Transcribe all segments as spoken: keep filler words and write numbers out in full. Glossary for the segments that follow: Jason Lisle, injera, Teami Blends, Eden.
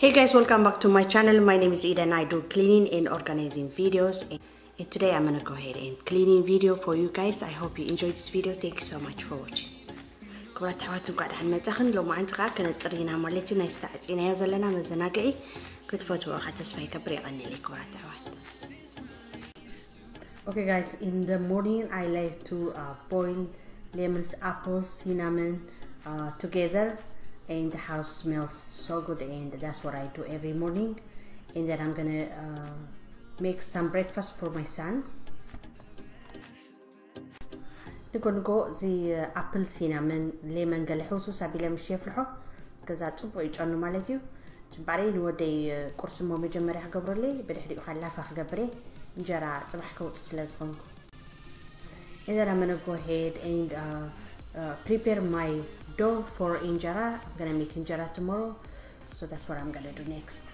Hey guys, welcome back to my channel. My name is Eden. I do cleaning and organizing videos, and today I'm gonna go ahead and cleaning video for you guys. I hope you enjoyed this video. Thank you so much for watching. كبرت حواتو قاعد حمتخن لو ما عندك كنت ترينا مالتي نايستعت إنها زلنا مزناقي كنت فاتو أخذت سفاي كبري عني لي كبرت حوات. Okay guys, in the morning I like to uh, boil lemons, apples, cinnamon uh, together. And the house smells so good, and that's what I do every morning. And then I'm gonna uh, make some breakfast for my son. I'm gonna go the apple, cinnamon, lemon, galhoso, sabila msheflho, because that's what I do normally. Tomorrow, no day, course, mom is gonna make gabberly, but I'm gonna have gabberly injera. I'm gonna cook. And then I'm gonna go ahead and uh, uh, prepare my dough for injera. I'm gonna make injera tomorrow, so that's what I'm gonna do next.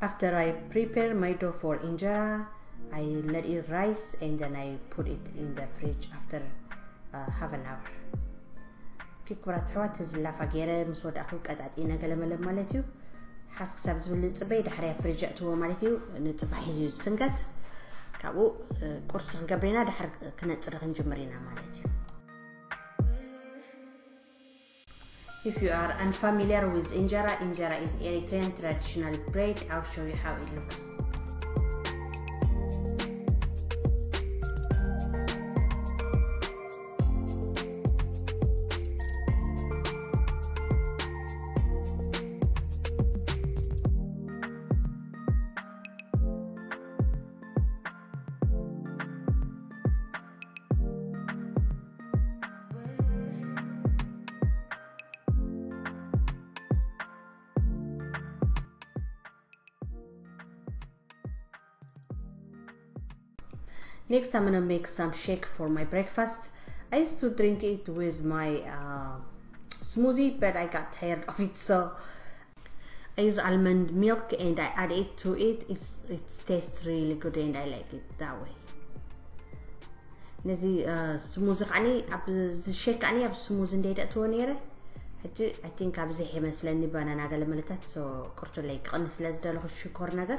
After I prepare my dough for injera, I let it rise and then I put it in the fridge after uh, half an hour. كيكورات حوات زلا فقيرة مسود أخوك أدعت إنا قلما لما لتيو حافك سابز باللي تباي دحريا فريج أتوه مالتيو نتباحيزيو السنقات كابو كورسن قبرنا دحر كنت رغن جمرينا مالتيو. If you are unfamiliar with injera, injera is Eritrean traditional bread. I'll show you how it looks. Next, I'm gonna make some shake for my breakfast. I used to drink it with my uh, smoothie, but I got tired of it, so I use almond milk and I add it to it. It's, it tastes really good and I like it that way. نزي uh, سموز قعني عب شيك قعني عب سموز نديت أتوانيره حتى I think عب زحي مثلاً نبانا ناقل ملتات سو كرت ليك قنص لازم ده لخش شكر نقدر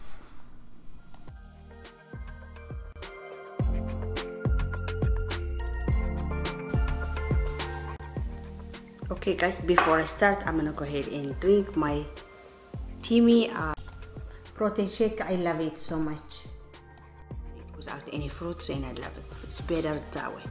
Okay, guys. Before I start, I'm gonna go ahead and drink my Teami uh, protein shake. I love it so much. Without any fruits, and I love it. It's better that way.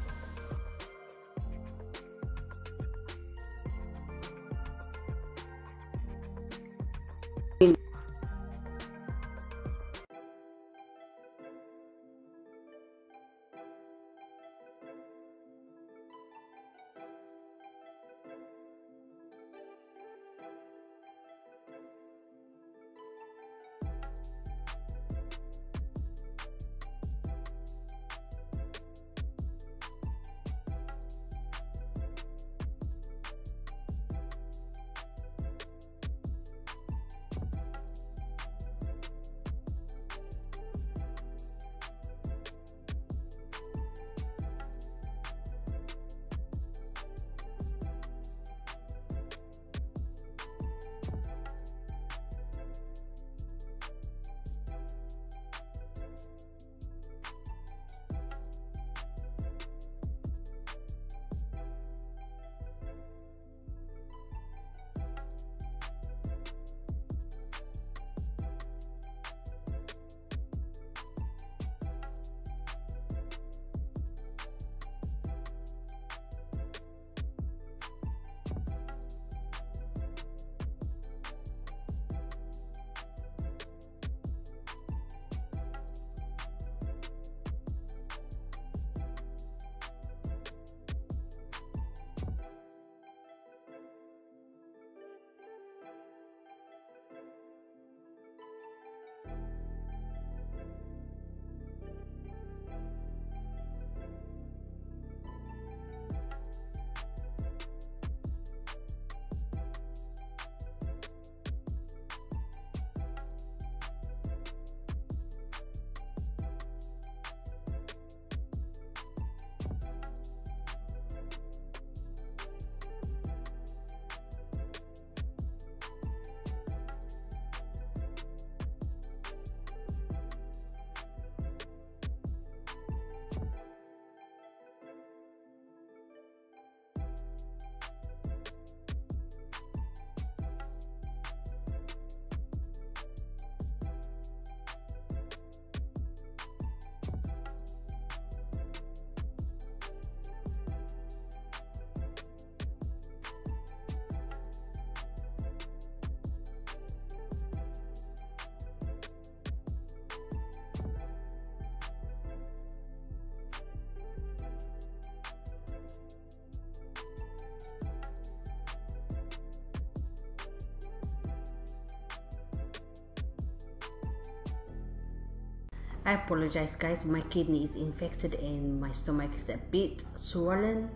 I apologize, guys. My kidney is infected and my stomach is a bit swollen.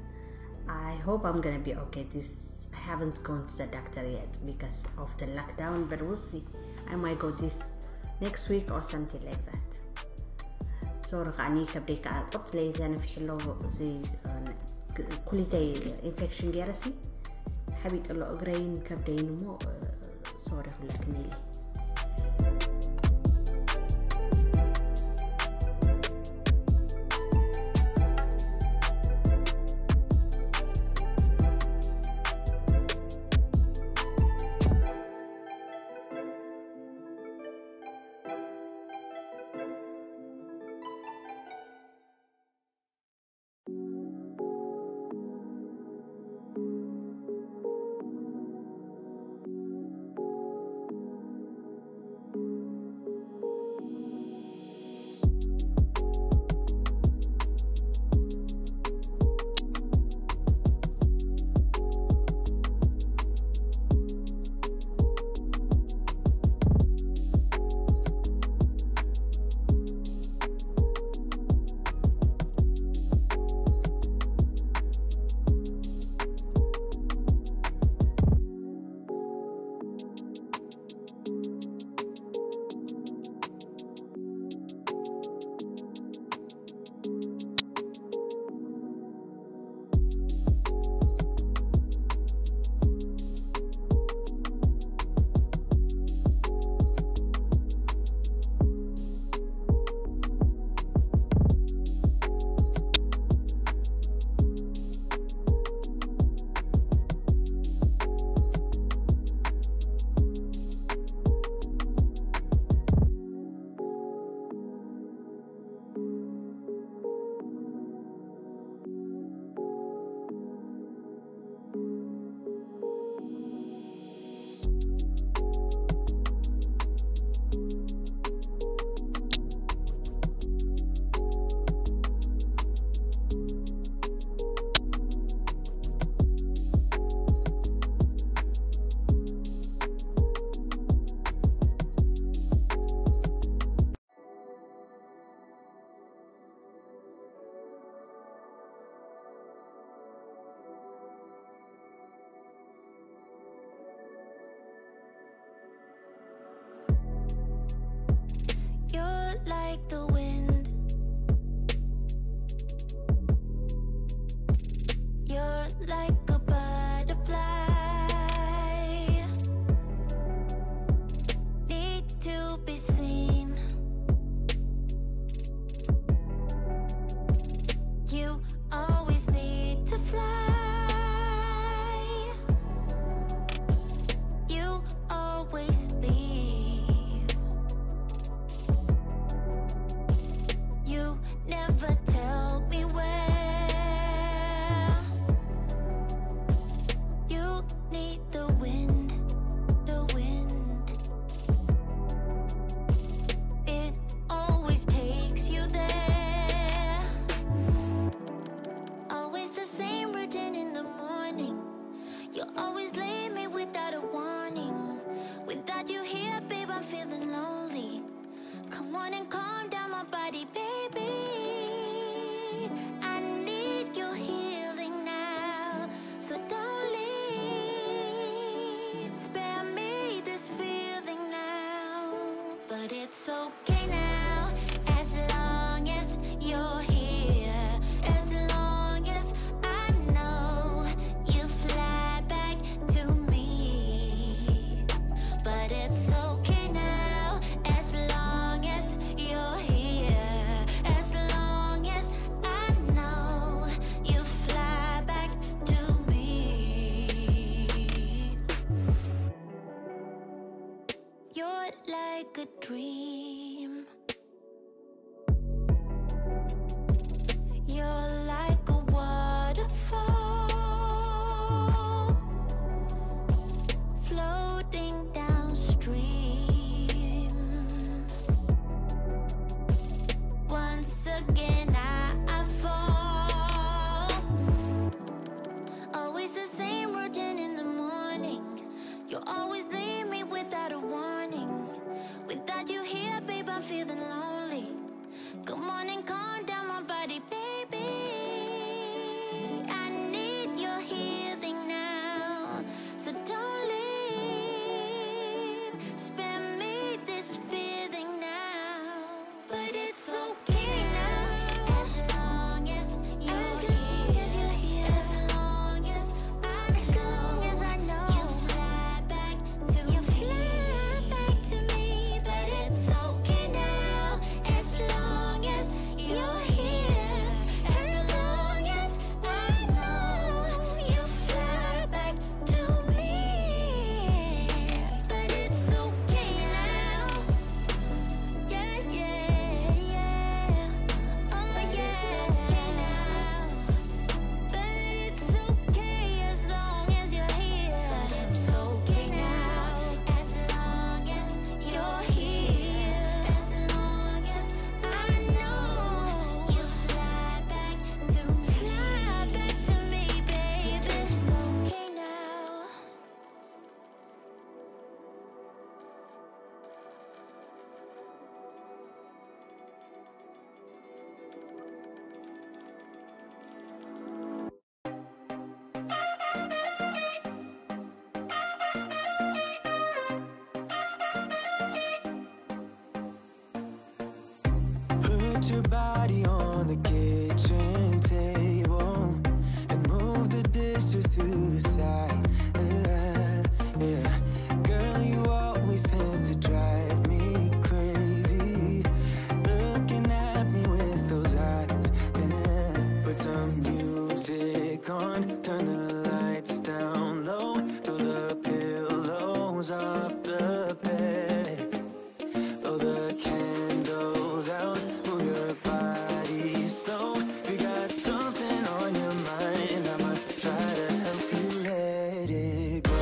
I hope I'm gonna be okay. This I haven't gone to the doctor yet because of the lockdown, but we'll see. I might go this next week or something like that. So رغاني كبريك عطبت لي أنا في حلو زي كل تي infection جالسي حبيت الله أقرين كبرين مو صار خلك ميلي. like the wind. You're like a butterfly, need to be seen. You always need to fly. You always leave. You never tell me where. You need the wind, the wind. It always takes you there. Always the same routine in the morning. You always leave me without a warning. Without you here, babe, I'm feeling lonely. Come on and calm down my body, baby. I need your healing now, so don't leave. Spare me this feeling now, but it's okay now, as long as you're here, as long as I know you fly back to me. But it's okay now, as long as you're here, as long as I know you fly back to me. You're like a dream. You're like a waterfall, floating downstream. Once again I, I fall. Always the same routine in the morning. You always leave me without a warning. Without you here, babe, I'm feeling lonely. Come on and calm down my body, baby. I need your healing now, so don't leave. Spare me this feeling now, but it's okay now, as long as you're here, as long as I know you fly back to me. You fly back to me, but it's okay now, as long as you're here, as long as I know you fly back to me. But it's okay now, yeah, yeah, yeah, oh yeah. But it's okay as long as you're here. But it's okay now, as long as you're here, as long as I know you fly back to me. Fly back to me, baby. It's okay now. Put your body on the kitchen table and move the dishes to the side. Uh, yeah, girl, you always tend to drive me crazy, looking at me with those eyes. Uh, put some music on, turn the lights down low, throw the pillows off the bed, blow the candles out, move your body slow. If you got something on your mind, I'ma try to help you let it go.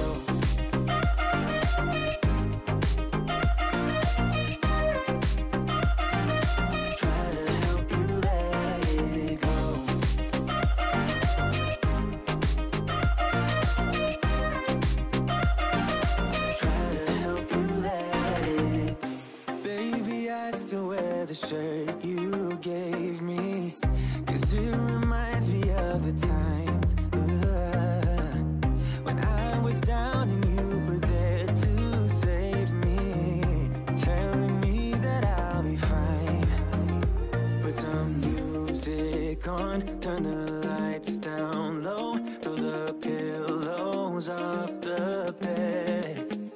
Try to help you let it go. Try to help you let it. Baby, I still wear the shirt you gave me, cause it reminds me of the times uh, when I was down and you were there to save me, telling me that I'll be fine. Put some music on, turn the lights down low, throw the pillows off the bed,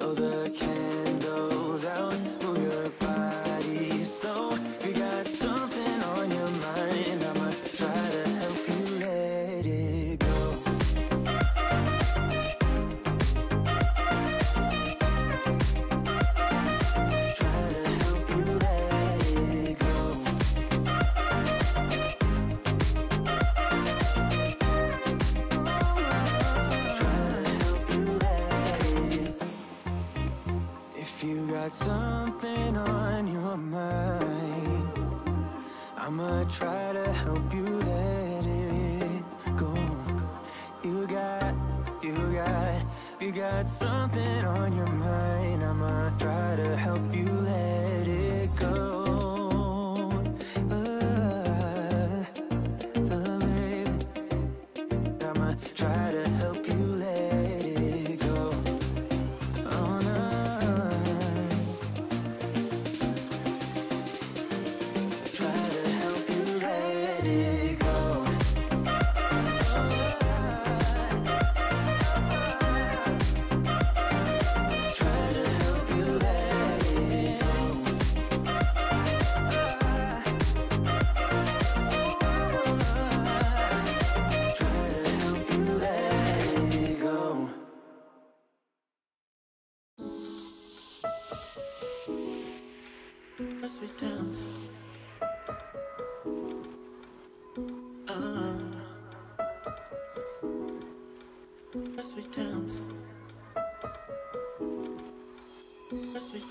blow the candles out, move your body slow. If you got something on your mind, I'ma try to help you let it go. Got something on your mind, I'ma try to help you let it go. You got, you got, you got something on your mind, I'ma try to help you let it go. Uh, uh, baby, I'ma try to help you let it go. Oh no. We dance. Uh-huh. As we dance. As we dance.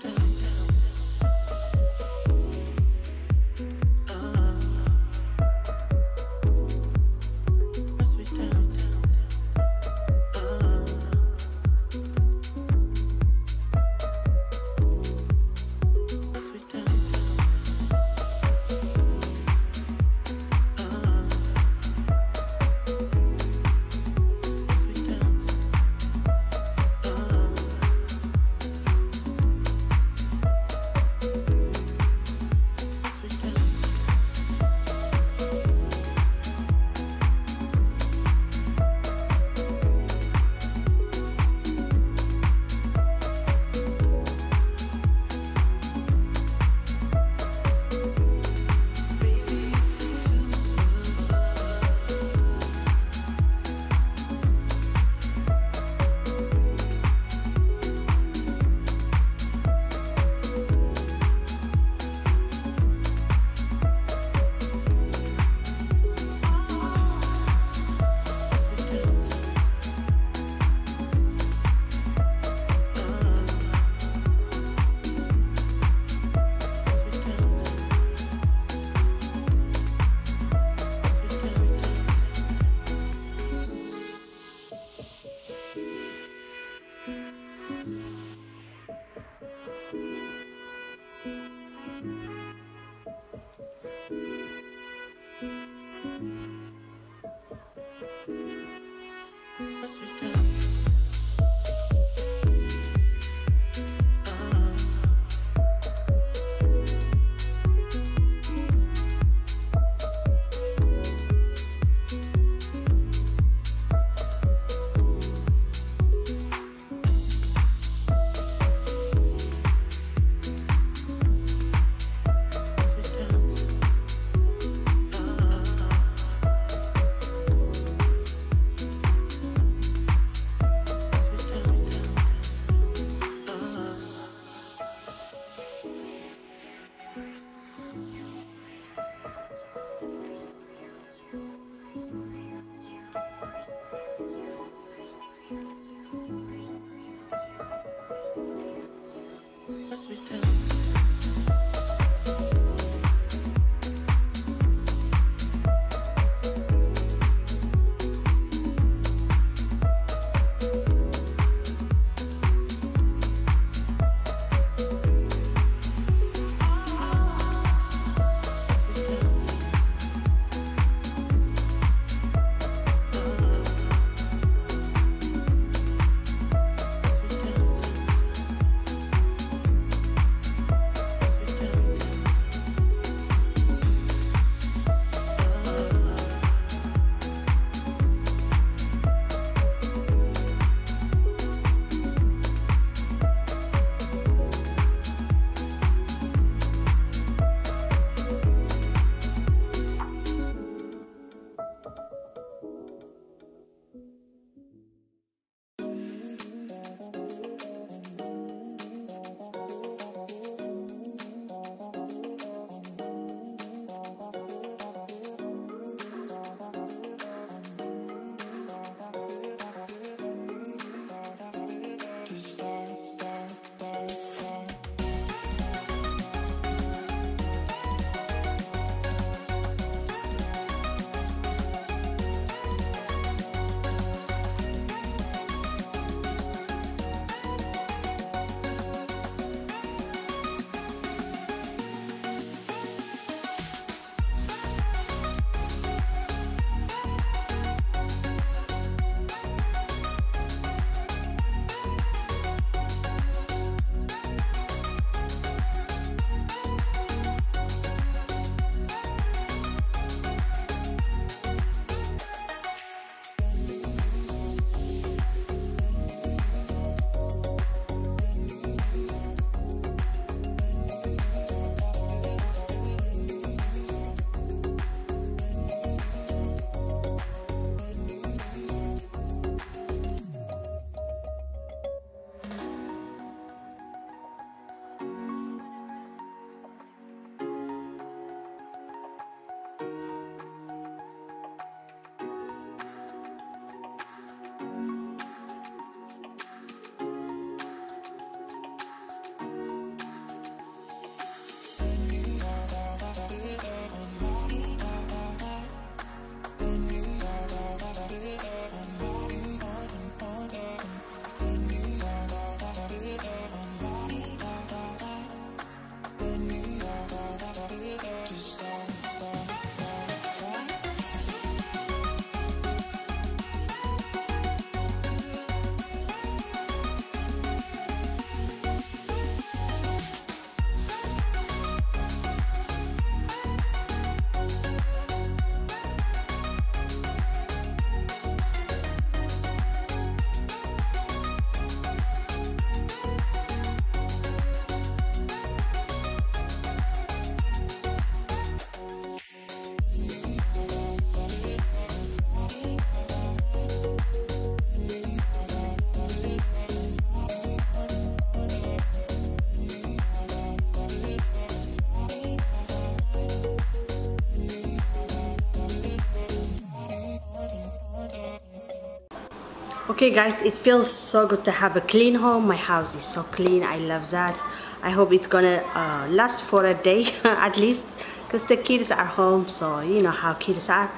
Okay guys, it feels so good to have a clean home. My house is so clean, I love that. I hope it's gonna uh, last for a day at least, because the kids are home, so you know how kids are.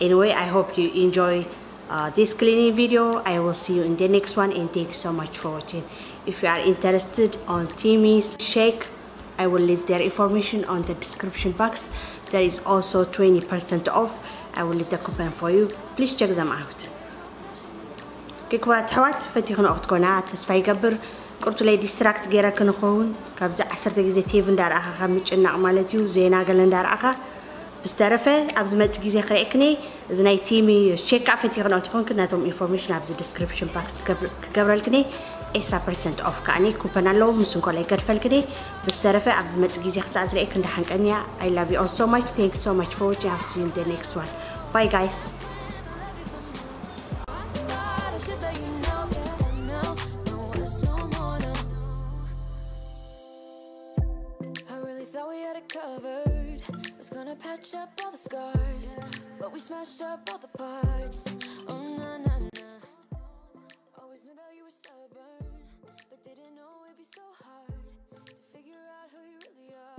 Anyway, I hope you enjoy uh, this cleaning video. I will see you in the next one, and thank you so much for watching. If you are interested on Teami's shake, I will leave their information on the description box. There is also twenty percent off. I will leave the coupon for you. Please check them out. كيكورات حوات فتيخن أخت قناعات تسفاي قبر قرطو لي ديستراكت غيرا كنخون كابزا عسرت غيزي تيفن دار أخا خاميج إن عمالتيو زينا قلن دار أخا بسترفة أبزمت غيزي خريقني زناي تيمي شيك فتيخن أخت قناعات كناتهم إنفورميشن أبز ديسكريبشن باكس كقبر الكني عشرة بالمية أوف كأني كوبان اللو مسنكو لي قرف الكني بسترفة أبزمت غيزي خسا عزريقن دحن كأنيا. I love you all so much. Thank you so much for watching. I'll see you in the next one. Bye guys. Up all the scars, yeah. But we smashed up all the parts. Oh na na na. Always knew that you were stubborn, but didn't know it'd be so hard to figure out who you really are.